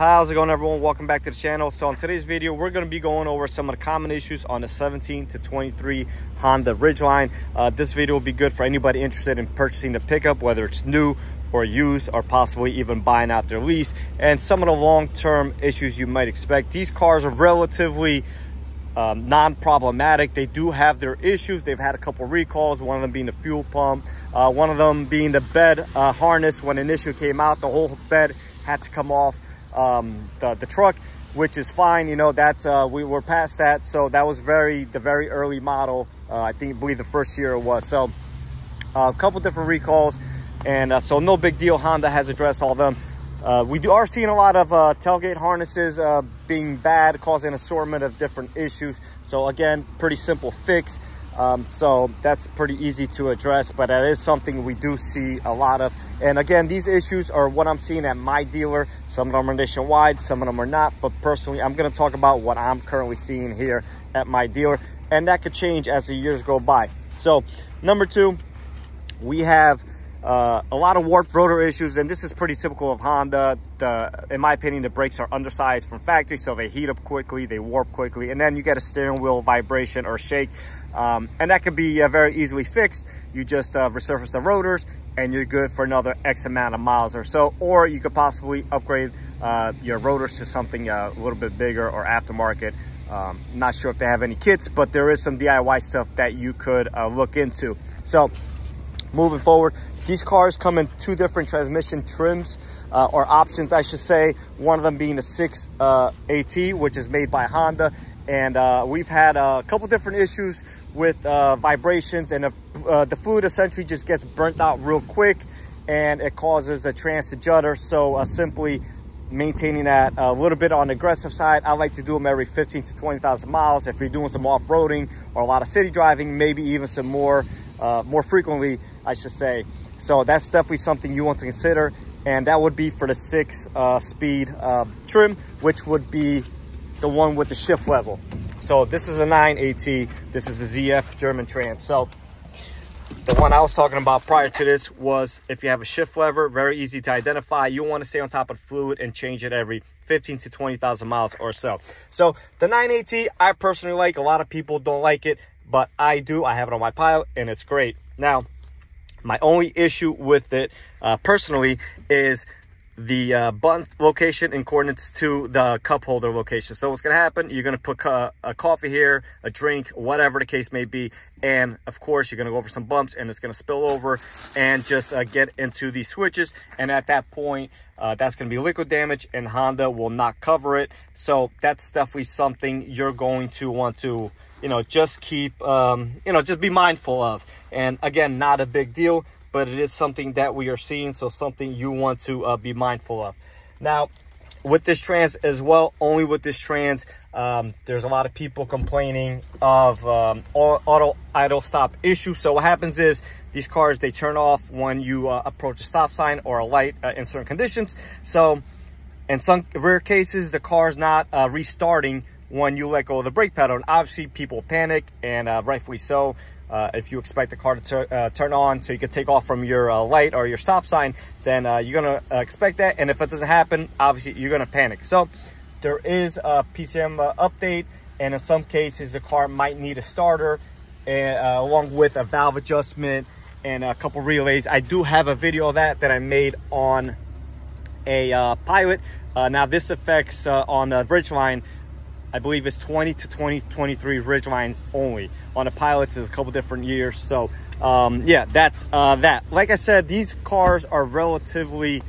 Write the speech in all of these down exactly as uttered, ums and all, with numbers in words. How's it going, everyone? Welcome back to the channel. So in today's video, we're going to be going over some of the common issues on the seventeen to twenty-three Honda Ridgeline. Uh, this video will be good for anybody interested in purchasing the pickup, whether it's new or used, or possibly even buying out their lease, and some of the long-term issues you might expect. These cars are relatively um, non-problematic. They do have their issues. They've had a couple recalls, one of them being the fuel pump, uh, one of them being the bed uh, harness. When an issue came out, the whole bed had to come off um the, the truck, which is fine. You know, that's uh we were past that. So that was very the very early model. uh, I think I believe the first year it was. So uh, a couple different recalls, and uh, so no big deal. Honda has addressed all of them. Uh, we do are seeing a lot of uh tailgate harnesses uh being bad, causing an assortment of different issues. So again, pretty simple fix. Um, so that's pretty easy to address, but that is something we do see a lot of. And again, these issues are what I'm seeing at my dealer. Some of them are nationwide, some of them are not, but personally, I'm going to talk about what I'm currently seeing here at my dealer, and that could change as the years go by. So number two, we have uh, a lot of warped rotor issues, and this is pretty typical of Honda. The, in my opinion, the brakes are undersized from factory, so they heat up quickly, they warp quickly, and then you get a steering wheel vibration or shake. Um, and that could be uh, very easily fixed. You just uh, resurface the rotors and you're good for another X amount of miles or so, or you could possibly upgrade uh, your rotors to something uh, a little bit bigger or aftermarket. Um, not sure if they have any kits, but there is some D I Y stuff that you could uh, look into. So moving forward, these cars come in two different transmission trims, uh, or options, I should say. One of them being the six uh, AT, which is made by Honda. And uh, we've had a couple different issues with uh, vibrations, and the, uh, the fluid essentially just gets burnt out real quick, and it causes a trans to judder. So uh, simply maintaining that a little bit on the aggressive side. I like to do them every fifteen to twenty thousand miles. If you're doing some off-roading or a lot of city driving, maybe even some more, uh, more frequently, I should say. So that's definitely something you want to consider, and that would be for the six uh, speed uh, trim, which would be the one with the shift level. So this is a nine A T, this is a Z F German trans. So the one I was talking about prior to this was, if you have a shift lever, very easy to identify. You want to stay on top of the fluid and change it every fifteen to twenty thousand miles or so. So the nine A T, I personally like. A lot of people don't like it, but I do. I have it on my Pilot and it's great. Now, my only issue with it uh, personally is the uh, button location in coordinates to the cup holder location. So what's going to happen, you're going to put uh, a coffee here, a drink, whatever the case may be, and of course you're going to go over some bumps and it's going to spill over and just uh, get into the switches, and at that point uh, that's going to be liquid damage and Honda will not cover it. So that's definitely something you're going to want to, you know, just keep um you know, just be mindful of. And again, not a big deal, but it is something that we are seeing, so something you want to uh, be mindful of. Now, with this trans as well, only with this trans, um, there's a lot of people complaining of um, auto idle stop issue. So what happens is these cars, they turn off when you uh, approach a stop sign or a light uh, in certain conditions. So in some rare cases, the car's not uh, restarting when you let go of the brake pedal. And obviously people panic, and uh, rightfully so. Uh, if you expect the car to tur uh, turn on so you can take off from your uh, light or your stop sign, then uh, you're going to uh, expect that. And if it doesn't happen, obviously you're going to panic. So there is a P C M uh, update, and in some cases the car might need a starter and, uh, along with a valve adjustment and a couple relays. I do have a video of that that I made on a uh, Pilot. Uh, now this affects uh, on the Ridgeline, I believe it's twenty to twenty twenty-three Ridgelines only. On the Pilots is a couple different years. So um, yeah, that's uh, that. Like I said, these cars are relatively,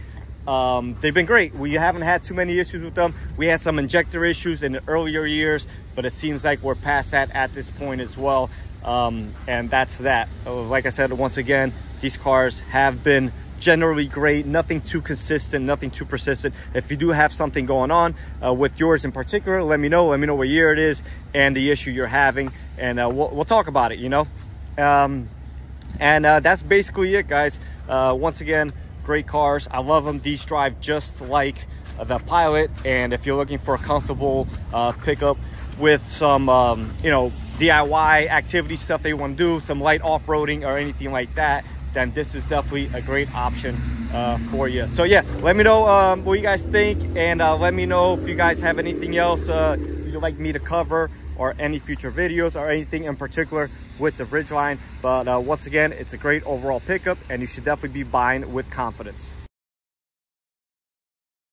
um, they've been great. We haven't had too many issues with them. We had some injector issues in the earlier years, but it seems like we're past that at this point as well. Um, and that's that. Like I said, once again, these cars have been generally great. Nothing too consistent, nothing too persistent. If you do have something going on uh, with yours in particular, let me know. Let me know what year it is and the issue you're having, and uh, we'll, we'll talk about it, you know. Um, and uh, that's basically it, guys. Uh, once again, great cars. I love them. These drive just like the Pilot. And if you're looking for a comfortable uh, pickup with some, um, you know, D I Y activity stuff that you want to do, some light off-roading or anything like that, then this is definitely a great option uh, for you. So yeah, let me know um, what you guys think, and uh, let me know if you guys have anything else uh, you'd like me to cover, or any future videos, or anything in particular with the Ridgeline. But uh, once again, it's a great overall pickup, and you should definitely be buying with confidence.